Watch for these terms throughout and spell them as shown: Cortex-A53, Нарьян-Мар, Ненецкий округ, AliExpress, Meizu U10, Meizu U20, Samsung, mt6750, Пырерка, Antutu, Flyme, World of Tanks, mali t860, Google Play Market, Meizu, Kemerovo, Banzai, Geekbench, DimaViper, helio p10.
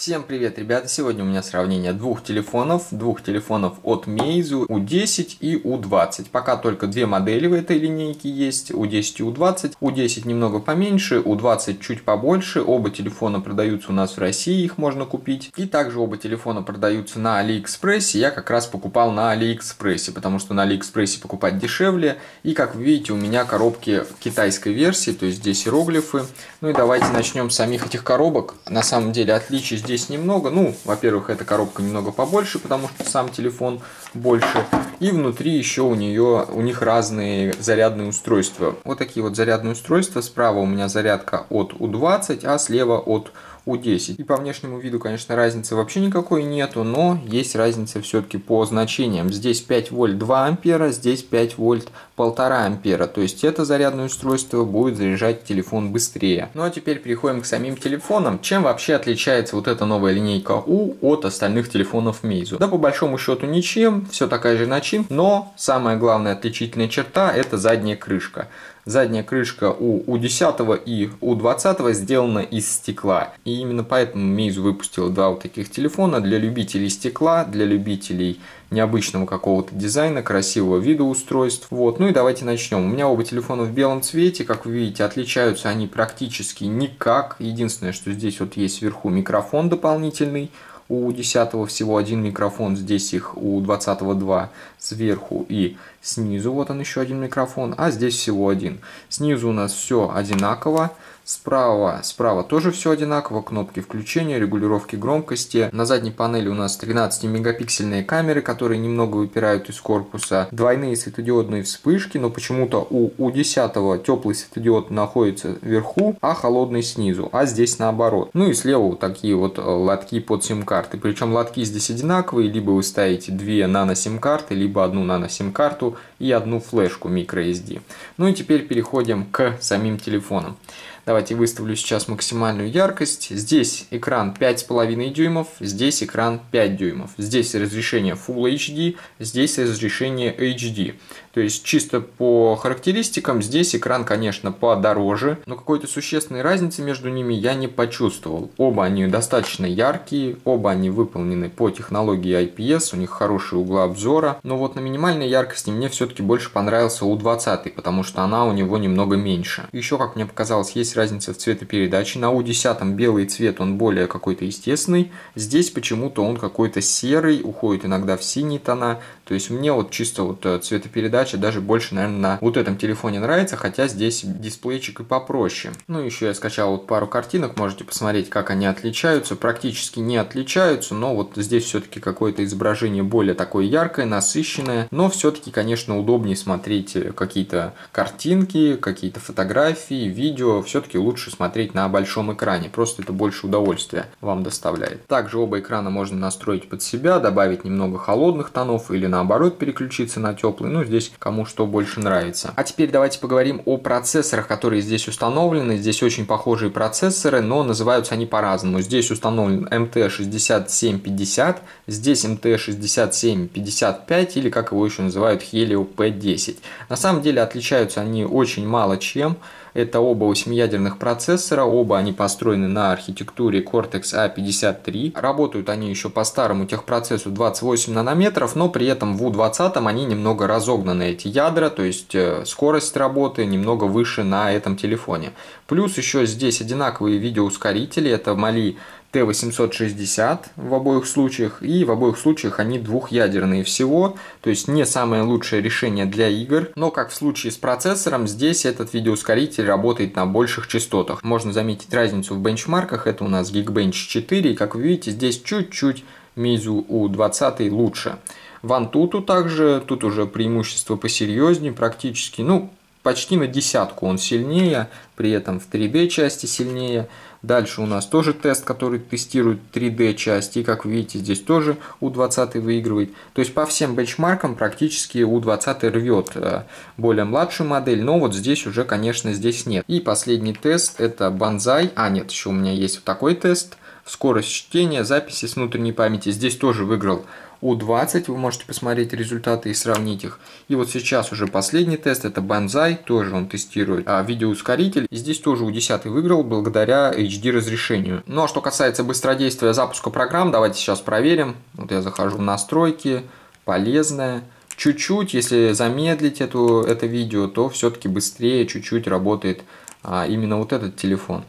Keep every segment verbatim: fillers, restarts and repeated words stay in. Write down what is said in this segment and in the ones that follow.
Всем привет, ребята! Сегодня у меня сравнение двух телефонов, двух телефонов от Meizu У десять и У двадцать. Пока только две модели в этой линейке есть, У десять и У двадцать. У десять немного поменьше, У двадцать чуть побольше. Оба телефона продаются у нас в России, их можно купить. И также оба телефона продаются на AliExpress. Я как раз покупал на AliExpress, потому что на AliExpress покупать дешевле. И как вы видите, у меня коробки китайской версии, то есть здесь иероглифы. Ну и давайте начнем с самих этих коробок. На самом деле отличий здесь Здесь немного, ну, во-первых, эта коробка немного побольше, потому что сам телефон больше, и внутри еще у нее, у них разные зарядные устройства. Вот такие вот зарядные устройства. Справа у меня зарядка от У двадцать, а слева от У десять. И по внешнему виду, конечно, разницы вообще никакой нету, но есть разница все-таки по значениям. Здесь пять вольт два ампера, здесь пять вольт полтора ампера. То есть это зарядное устройство будет заряжать телефон быстрее. Ну а теперь переходим к самим телефонам. Чем вообще отличается вот эта новая линейка У от остальных телефонов Meizu? Да по большому счету ничем, все такая же начинка, но самая главная отличительная черта — это задняя крышка. Задняя крышка у У десять и У двадцать сделана из стекла. И именно поэтому Meizu выпустила два вот таких телефона для любителей стекла, для любителей необычного какого-то дизайна, красивого вида устройств. Вот. Ну и давайте начнем. У меня оба телефона в белом цвете. Как вы видите, отличаются они практически никак. Единственное, что здесь вот есть вверху микрофон дополнительный. У десятого всего один микрофон, здесь их у двадцатого два сверху и снизу. Вот он еще один микрофон, а здесь всего один. Снизу у нас все одинаково. Справа, справа тоже все одинаково. Кнопки включения, регулировки громкости. На задней панели у нас тринадцатимегапиксельные камеры, которые немного выпирают из корпуса. Двойные светодиодные вспышки, но почему-то у У десять теплый светодиод находится вверху, а холодный снизу. А здесь наоборот. Ну и слева вот такие вот лотки под сим-карты. Причем лотки здесь одинаковые. Либо вы ставите две нано-сим-карты, либо одну нано-сим-карту и одну флешку microSD. Ну и теперь переходим к самим телефонам. Давайте выставлю сейчас максимальную яркость. Здесь экран пять с половиной дюймов, здесь экран пять дюймов. Здесь разрешение Full эйч ди, здесь разрешение эйч ди. То есть чисто по характеристикам здесь экран, конечно, подороже, но какой-то существенной разницы между ними я не почувствовал. Оба они достаточно яркие, оба они выполнены по технологии ай пи эс, у них хорошие углы обзора. Но вот на минимальной яркости мне все-таки больше понравился У двадцать, потому что она у него немного меньше. Еще, как мне показалось, есть разница в цветопередаче. На У десять белый цвет, он более какой-то естественный. Здесь почему-то он какой-то серый, уходит иногда в синие тона. То есть мне вот чисто вот цветопередача даже больше, наверное, на вот этом телефоне нравится, хотя здесь дисплейчик и попроще. Ну, еще я скачал вот пару картинок, можете посмотреть, как они отличаются. Практически не отличаются, но вот здесь все-таки какое-то изображение более такое яркое, насыщенное. Но все-таки, конечно, удобнее смотреть какие-то картинки, какие-то фотографии, видео. Все-таки лучше смотреть на большом экране, просто это больше удовольствия вам доставляет. Также оба экрана можно настроить под себя, добавить немного холодных тонов или наоборот переключиться на теплый. Ну, здесь кому что больше нравится. А теперь давайте поговорим о процессорах, которые здесь установлены. Здесь очень похожие процессоры, но называются они по-разному. Здесь установлен эм тэ шестьдесят семь пятьдесят, здесь эм тэ шестьдесят семь пятьдесят пять, или как его еще называют, Helio пи десять. На самом деле отличаются они очень мало чем. Это оба восьмиядерных процессора, оба они построены на архитектуре Cortex-А пятьдесят три. Работают они еще по старому техпроцессу двадцать восемь нанометров, но при этом в У двадцать они немного разогнаны, эти ядра, то есть скорость работы немного выше на этом телефоне. Плюс еще здесь одинаковые видеоускорители, это Мали Ти восемьсот шестьдесят в обоих случаях, и в обоих случаях они двухъядерные всего, то есть не самое лучшее решение для игр, но как в случае с процессором, здесь этот видеоускоритель работает на больших частотах. Можно заметить разницу в бенчмарках, это у нас Geekbench четыре, и как вы видите, здесь чуть-чуть Meizu У двадцать лучше. В Antutu также, тут уже преимущество посерьезнее, практически, ну, почти на десятку он сильнее, при этом в три дэ части сильнее. Дальше у нас тоже тест, который тестирует три дэ части, и как вы видите, здесь тоже У двадцать выигрывает. То есть по всем бенчмаркам практически У двадцать рвет более младшую модель, но вот здесь уже, конечно, здесь нет. И последний тест — это Banzai, а нет, еще у меня есть вот такой тест. В скорость чтения, записи с внутренней памяти. Здесь тоже выиграл У двадцать, вы можете посмотреть результаты и сравнить их. И вот сейчас уже последний тест, это Banzai, тоже он тестирует а, видеоускоритель. И здесь тоже У десять выиграл благодаря эйч ди разрешению. Ну а что касается быстродействия запуска программ, давайте сейчас проверим. Вот я захожу в настройки, полезное. Чуть-чуть, если замедлить эту, это видео, то все-таки быстрее чуть-чуть работает а, именно вот этот телефон.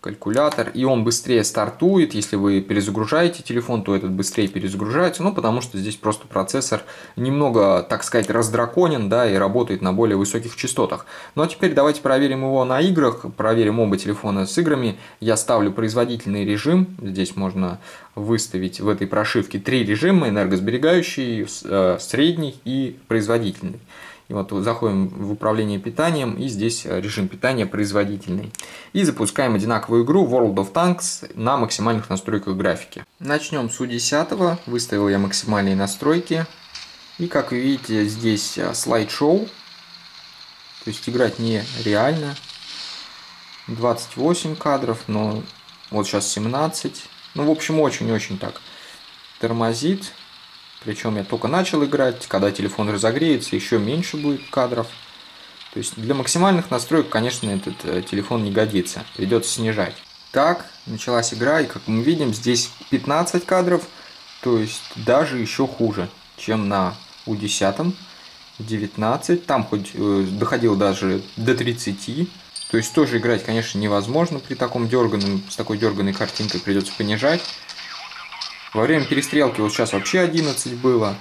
Калькулятор, и он быстрее стартует. Если вы перезагружаете телефон, то этот быстрее перезагружается, ну потому что здесь просто процессор немного, так сказать, раздраконен, да, и работает на более высоких частотах. Ну а теперь давайте проверим его на играх, проверим оба телефона с играми. Я ставлю производительный режим, здесь можно выставить в этой прошивке три режима: энергосберегающий, средний и производительный. И вот заходим в управление питанием, и здесь режим питания производительный. И запускаем одинаковую игру World of Tanks на максимальных настройках графики. Начнем с У десять. Выставил я максимальные настройки. И как вы видите, здесь слайд-шоу. То есть играть нереально. двадцать восемь кадров, но вот сейчас семнадцать. Ну, в общем, очень-очень так тормозит. Причем я только начал играть, когда телефон разогреется, еще меньше будет кадров. То есть для максимальных настроек, конечно, этот телефон не годится, придется снижать. Так, началась игра, и как мы видим, здесь пятнадцать кадров, то есть даже еще хуже, чем на У десять, девятнадцать, там хоть э, доходил даже до тридцати. То есть тоже играть, конечно, невозможно при таком дерганом, с такой дерганой картинкой придется понижать. Во время перестрелки вот сейчас вообще одиннадцать было.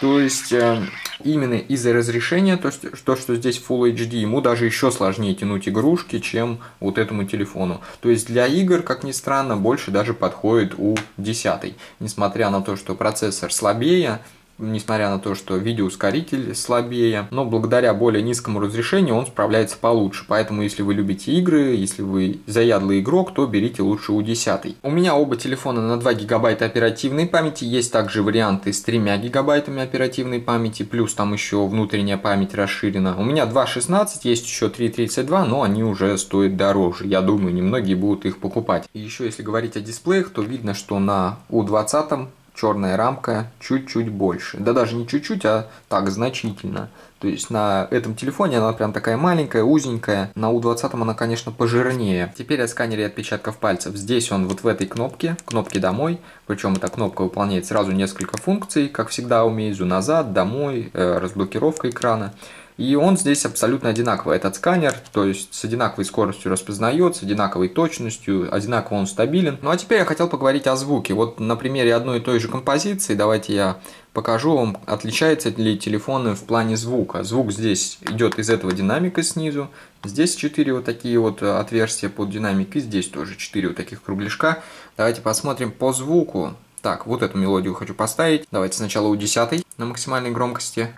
То есть э, именно из-за разрешения, то, что, что здесь Full эйч ди, ему даже еще сложнее тянуть игрушки, чем вот этому телефону. То есть для игр, как ни странно, больше даже подходит У десять. Несмотря на то, что процессор слабее, несмотря на то, что видеоускоритель слабее, но благодаря более низкому разрешению он справляется получше. Поэтому, если вы любите игры, если вы заядлый игрок, то берите лучше У десять. У меня оба телефона на два гигабайта оперативной памяти. Есть также варианты с тремя гигабайтами оперативной памяти, плюс там еще внутренняя память расширена. У меня два шестнадцать, есть еще три тридцать два, но они уже стоят дороже. Я думаю, немногие будут их покупать. И еще, если говорить о дисплеях, то видно, что на У двадцать... черная рамка чуть-чуть больше. Да даже не чуть-чуть, а так значительно. То есть на этом телефоне она прям такая маленькая, узенькая. На У двадцать она, конечно, пожирнее. Теперь о сканере отпечатков пальцев. Здесь он вот в этой кнопке, кнопке «Домой». Причем эта кнопка выполняет сразу несколько функций. Как всегда у Meizu: назад, домой, разблокировка экрана. И он здесь абсолютно одинаковый, этот сканер, то есть с одинаковой скоростью распознается, одинаковой точностью, одинаково он стабилен. Ну а теперь я хотел поговорить о звуке. Вот на примере одной и той же композиции, давайте я покажу вам, отличаются ли телефоны в плане звука. Звук здесь идет из этого динамика снизу, здесь четыре вот такие вот отверстия под динамик, и здесь тоже четыре вот таких кругляшка. Давайте посмотрим по звуку. Так, вот эту мелодию хочу поставить. Давайте сначала У десять на максимальной громкости.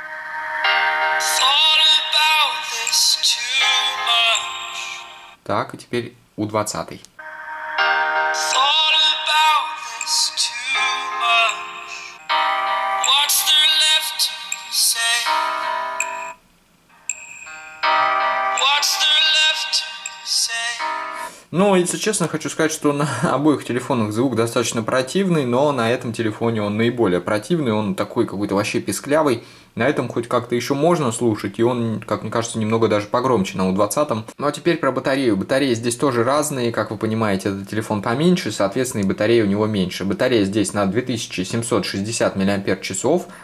Так, и теперь У двадцать. Но, если честно, хочу сказать, что на обоих телефонах звук достаточно противный, но на этом телефоне он наиболее противный, он такой какой-то вообще песклявый. На этом хоть как-то еще можно слушать, и он, как мне кажется, немного даже погромче на У двадцать. Ну а теперь про батарею. Батареи здесь тоже разные, как вы понимаете, этот телефон поменьше, соответственно и батарея у него меньше. Батарея здесь на две тысячи семьсот шестьдесят мАч,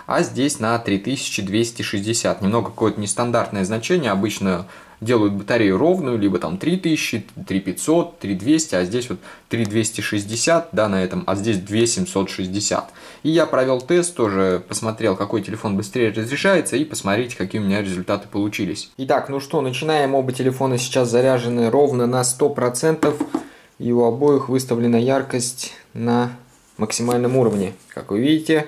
а здесь на три тысячи двести шестьдесят. Немного какое-то нестандартное значение, обычно делают батарею ровную, либо там три тысячи, три пятьсот, три двести, а здесь вот три двести шестьдесят, да, на этом, а здесь две тысячи семьсот шестьдесят. И я провел тест, тоже посмотрел, какой телефон быстрее разрешается, и посмотрите, какие у меня результаты получились. Итак, ну что, начинаем. Оба телефона сейчас заряжены ровно на сто процентов, и у обоих выставлена яркость на максимальном уровне, как вы видите.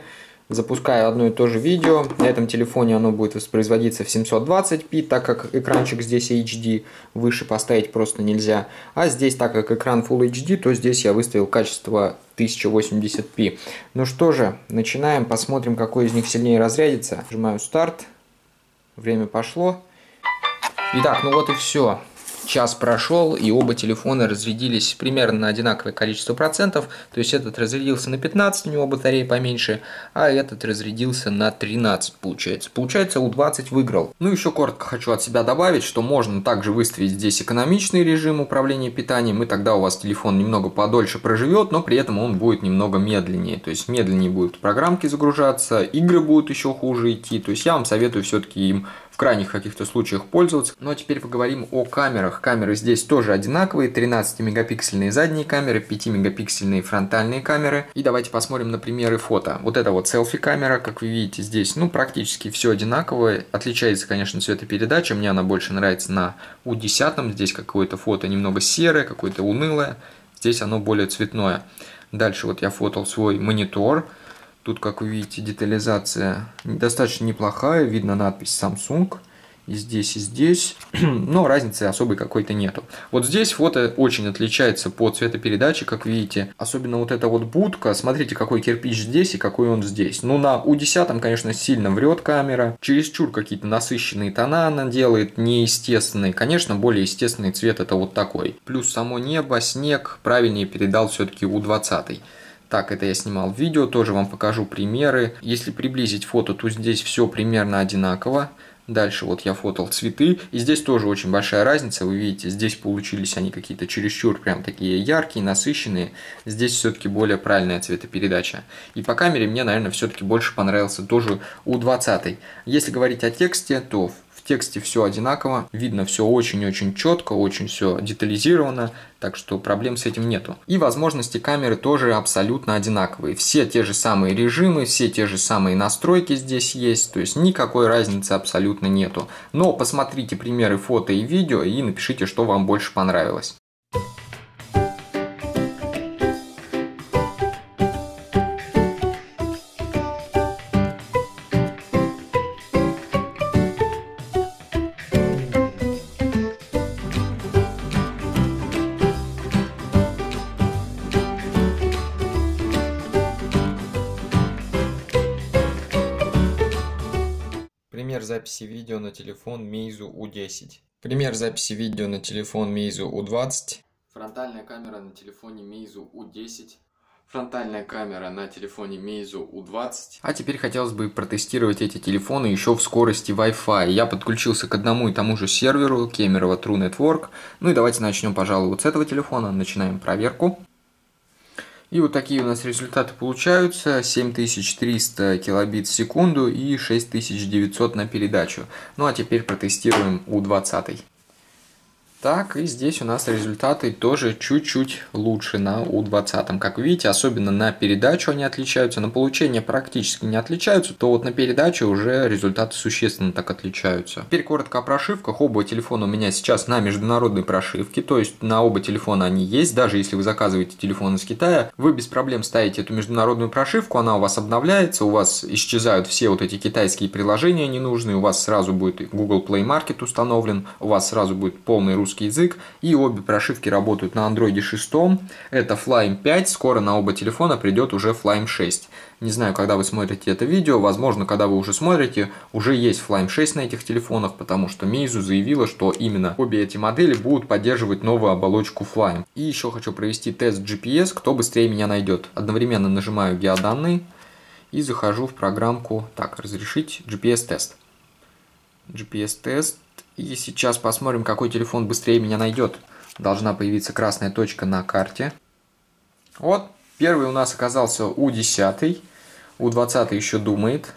Запускаю одно и то же видео. На этом телефоне оно будет воспроизводиться в семьсот двадцать пэ, так как экранчик здесь эйч ди, выше поставить просто нельзя. А здесь, так как экран Full эйч ди, то здесь я выставил качество тысяча восемьдесят пэ. Ну что же, начинаем, посмотрим, какой из них сильнее разрядится. Нажимаю старт, время пошло. Итак, ну вот и все. час прошел, и оба телефона разрядились примерно на одинаковое количество процентов. То есть этот разрядился на пятнадцать, у него батарея поменьше, а этот разрядился на тринадцать, получается. Получается, У двадцать выиграл. Ну, еще коротко хочу от себя добавить, что можно также выставить здесь экономичный режим управления питанием, и тогда у вас телефон немного подольше проживет, но при этом он будет немного медленнее. То есть медленнее будут программки загружаться, игры будут еще хуже идти. То есть я вам советую все-таки им в крайних каких-то случаях пользоваться. Но теперь поговорим о камерах. Камеры здесь тоже одинаковые, тринадцатимегапиксельные задние камеры, пятимегапиксельные фронтальные камеры. И давайте посмотрим на примеры фото. Вот это вот селфи-камера, как вы видите здесь, ну практически все одинаковое. Отличается, конечно, цветопередача, мне она больше нравится на У десять, здесь какое-то фото немного серое, какое-то унылое, здесь оно более цветное. Дальше вот я фотал свой монитор. Тут, как вы видите, детализация достаточно неплохая. Видно надпись Samsung. И здесь, и здесь. Но разницы особой какой-то нету. Вот здесь фото очень отличается по цветопередаче, как видите. Особенно вот эта вот будка. Смотрите, какой кирпич здесь и какой он здесь. Ну, на У десять, конечно, сильно врет камера. Чересчур какие-то насыщенные тона она делает, неестественные. Конечно, более естественный цвет это вот такой. Плюс само небо, снег правильнее передал все-таки У двадцать. Так, это я снимал видео, тоже вам покажу примеры. Если приблизить фото, то здесь все примерно одинаково. Дальше вот я фотал цветы, и здесь тоже очень большая разница. Вы видите, здесь получились они какие-то чересчур прям такие яркие, насыщенные. Здесь все-таки более правильная цветопередача. И по камере мне, наверное, все-таки больше понравился тоже У двадцать. Если говорить о тексте, то в тексте все одинаково. Видно все очень-очень четко, очень все детализировано. Так что проблем с этим нету. И возможности камеры тоже абсолютно одинаковые. Все те же самые режимы, все те же самые настройки здесь есть. То есть никакой разницы абсолютно нету. Но посмотрите примеры фото и видео и напишите, что вам больше понравилось. Пример записи видео на телефон Meizu У десять. Пример записи видео на телефон Meizu У двадцать. Фронтальная камера на телефоне Meizu У десять. Фронтальная камера на телефоне Meizu У двадцать. А теперь хотелось бы протестировать эти телефоны еще в скорости Wi-Fi. Я подключился к одному и тому же серверу Кемерово True Network. Ну и давайте начнем, пожалуй, вот с этого телефона. Начинаем проверку. И вот такие у нас результаты получаются. семь тысяч триста килобит в секунду и шесть тысяч девятьсот на передачу. Ну а теперь протестируем У двадцать. Так, и здесь у нас результаты тоже чуть-чуть лучше на У двадцать. Как видите, особенно на передачу они отличаются, на получение практически не отличаются, то вот на передаче уже результаты существенно так отличаются. Теперь коротко о прошивках. Оба телефона у меня сейчас на международной прошивке, то есть на оба телефона они есть. Даже если вы заказываете телефон из Китая, вы без проблем ставите эту международную прошивку, она у вас обновляется, у вас исчезают все вот эти китайские приложения ненужные, у вас сразу будет Google Play Market установлен, у вас сразу будет полный русский язык, и обе прошивки работают на андроиде шесть, это Flyme пять, скоро на оба телефона придет уже Flyme шесть. Не знаю, когда вы смотрите это видео, возможно, когда вы уже смотрите, уже есть Flyme шесть на этих телефонах, потому что Meizu заявила, что именно обе эти модели будут поддерживать новую оболочку Flyme. И еще хочу провести тест джи пи эс, кто быстрее меня найдет. Одновременно нажимаю геоданные и захожу в программку, так, разрешить джи пи эс-тест. джи пи эс-тест. И сейчас посмотрим, какой телефон быстрее меня найдет. Должна появиться красная точка на карте. Вот, первый у нас оказался У десять. У двадцать еще думает.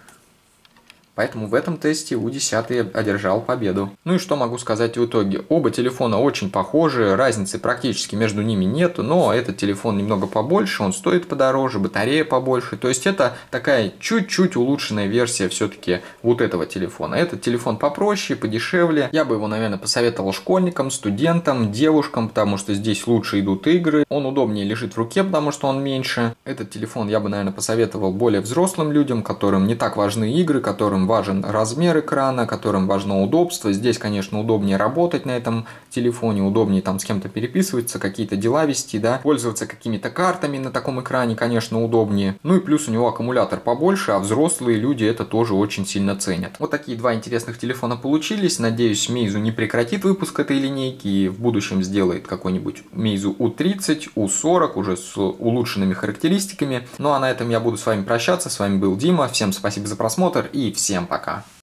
Поэтому в этом тесте У десять одержал победу. Ну и что могу сказать в итоге. Оба телефона очень похожи, разницы практически между ними нету, но этот телефон немного побольше, он стоит подороже, батарея побольше. То есть это такая чуть-чуть улучшенная версия все-таки вот этого телефона. Этот телефон попроще, подешевле. Я бы его, наверное, посоветовал школьникам, студентам, девушкам, потому что здесь лучше идут игры. Он удобнее лежит в руке, потому что он меньше. Этот телефон я бы, наверное, посоветовал более взрослым людям, которым не так важны игры, которым которым важен размер экрана, которым важно удобство. Здесь, конечно, удобнее работать на этом телефоне, удобнее там с кем-то переписываться, какие-то дела вести, да, пользоваться какими-то картами на таком экране, конечно, удобнее. Ну и плюс у него аккумулятор побольше, а взрослые люди это тоже очень сильно ценят. Вот такие два интересных телефона получились. Надеюсь, Meizu не прекратит выпуск этой линейки и в будущем сделает какой-нибудь Meizu У тридцать, У сорок уже с улучшенными характеристиками. Ну а на этом я буду с вами прощаться. С вами был Дима. Всем спасибо за просмотр и всем пока.